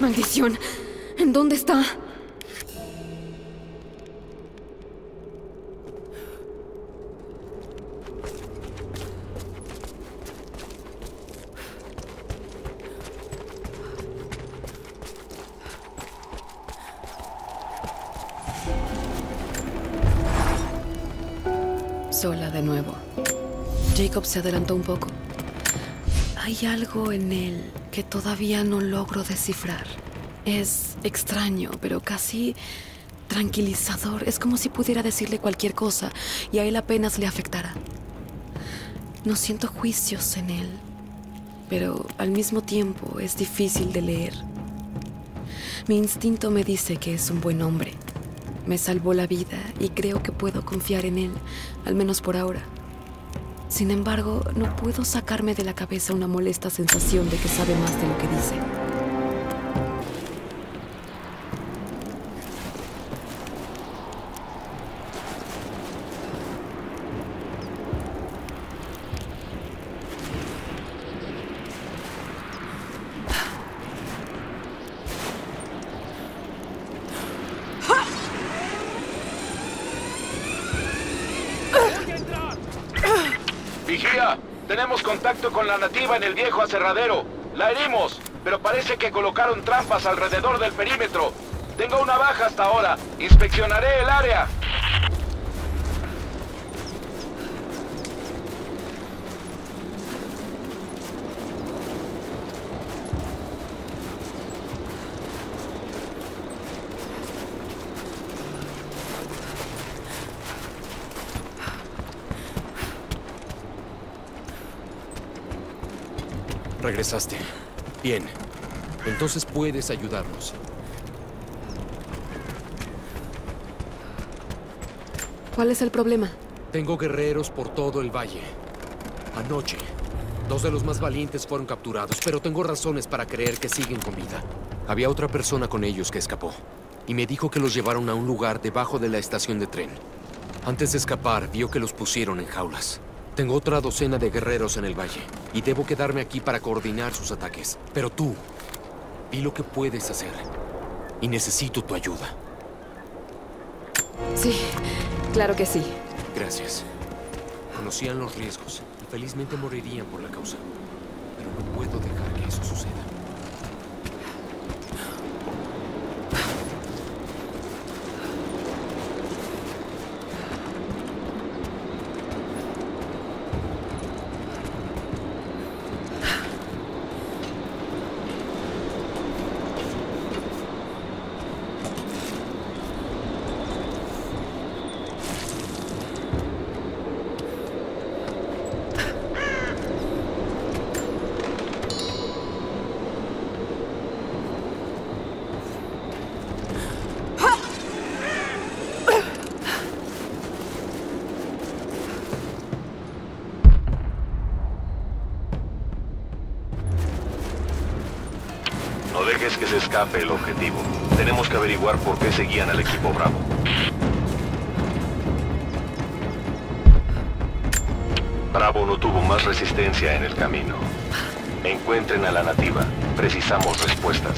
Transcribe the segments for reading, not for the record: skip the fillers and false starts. ¡Maldición! ¿En dónde está? Sola de nuevo. Jacob se adelantó un poco. Hay algo en él que todavía no logro descifrar. Es extraño, pero casi tranquilizador. Es como si pudiera decirle cualquier cosa y a él apenas le afectara. No siento juicios en él, pero al mismo tiempo es difícil de leer. Mi instinto me dice que es un buen hombre. Me salvó la vida y creo que puedo confiar en él, al menos por ahora. Sin embargo, no puedo sacarme de la cabeza una molesta sensación de que sabe más de lo que dice. Vigía, tenemos contacto con la nativa en el viejo aserradero. La herimos, pero parece que colocaron trampas alrededor del perímetro. Tengo una baja hasta ahora. Inspeccionaré el área. Regresaste. Bien. Entonces puedes ayudarnos. ¿Cuál es el problema? Tengo guerreros por todo el valle. Anoche, dos de los más valientes fueron capturados, pero tengo razones para creer que siguen con vida. Había otra persona con ellos que escapó, y me dijo que los llevaron a un lugar debajo de la estación de tren. Antes de escapar, vio que los pusieron en jaulas. Tengo otra docena de guerreros en el valle, y debo quedarme aquí para coordinar sus ataques. Pero tú, vi lo que puedes hacer, y necesito tu ayuda. Sí, claro que sí. Gracias. Conocían los riesgos, y felizmente morirían por la causa. Pero no puedo dejar que eso suceda. Es que se escape el objetivo. Tenemos que averiguar por qué seguían al equipo Bravo. Bravo no tuvo más resistencia en el camino. Encuentren a la nativa. Precisamos respuestas.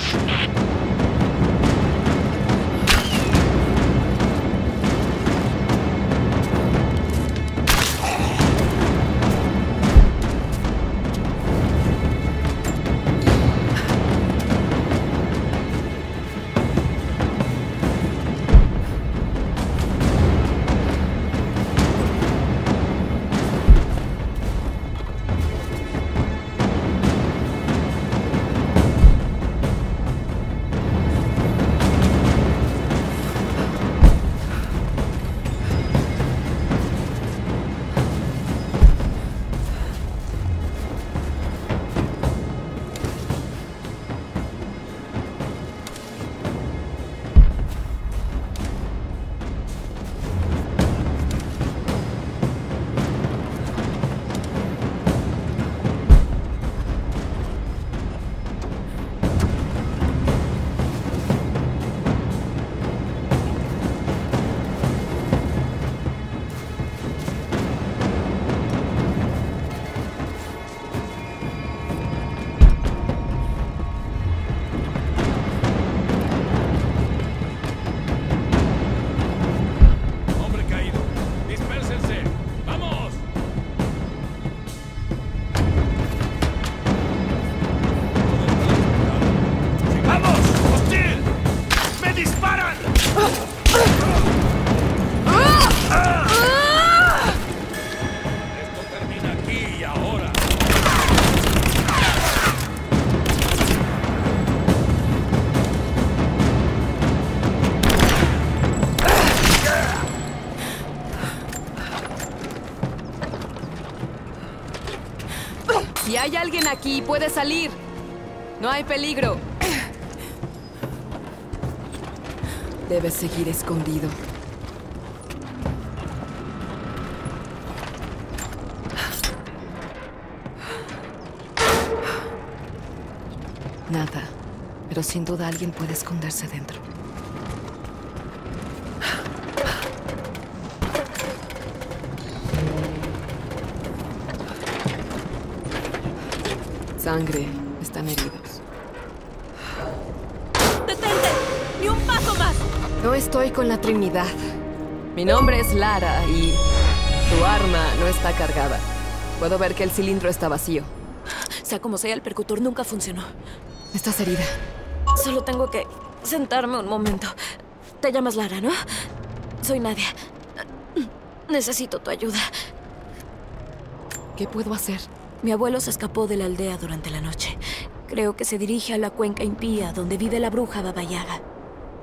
alguien aquí y puede salir. No hay peligro. Debes seguir escondido. Nada, pero sin duda alguien puede esconderse dentro. Sangre. Están heridos. ¡Detente! ¡Ni un paso más! No estoy con la Trinidad. Mi nombre es Lara y... tu arma no está cargada. Puedo ver que el cilindro está vacío. Sea como sea, el percutor nunca funcionó. Estás herida. Solo tengo que sentarme un momento. Te llamas Lara, ¿no? Soy Nadia. Necesito tu ayuda. ¿Qué puedo hacer? Mi abuelo se escapó de la aldea durante la noche. Creo que se dirige a la cuenca impía, donde vive la bruja Baba Yaga.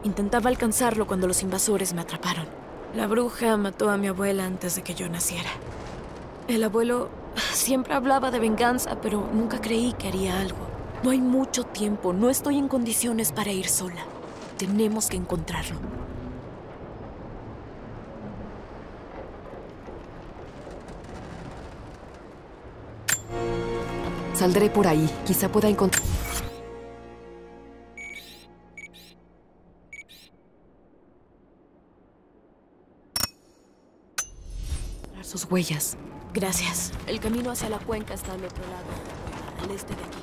Intentaba alcanzarlo cuando los invasores me atraparon. La bruja mató a mi abuela antes de que yo naciera. El abuelo siempre hablaba de venganza, pero nunca creí que haría algo. No hay mucho tiempo, no estoy en condiciones para ir sola. Tenemos que encontrarlo. Saldré por ahí. Quizá pueda encontrar... sus huellas. Gracias. El camino hacia la cuenca está al otro lado, al este de aquí.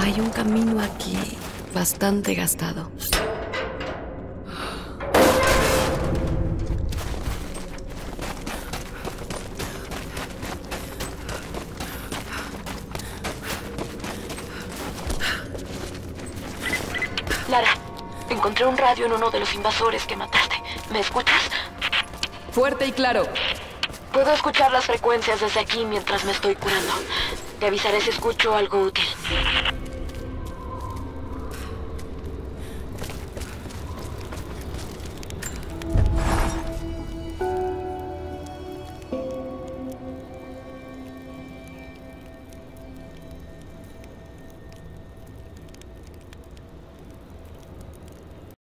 Hay un camino aquí bastante gastado. Lara, encontré un radio en uno de los invasores que mataste. ¿Me escuchas? Fuerte y claro. Puedo escuchar las frecuencias desde aquí mientras me estoy curando. Te avisaré si escucho algo útil.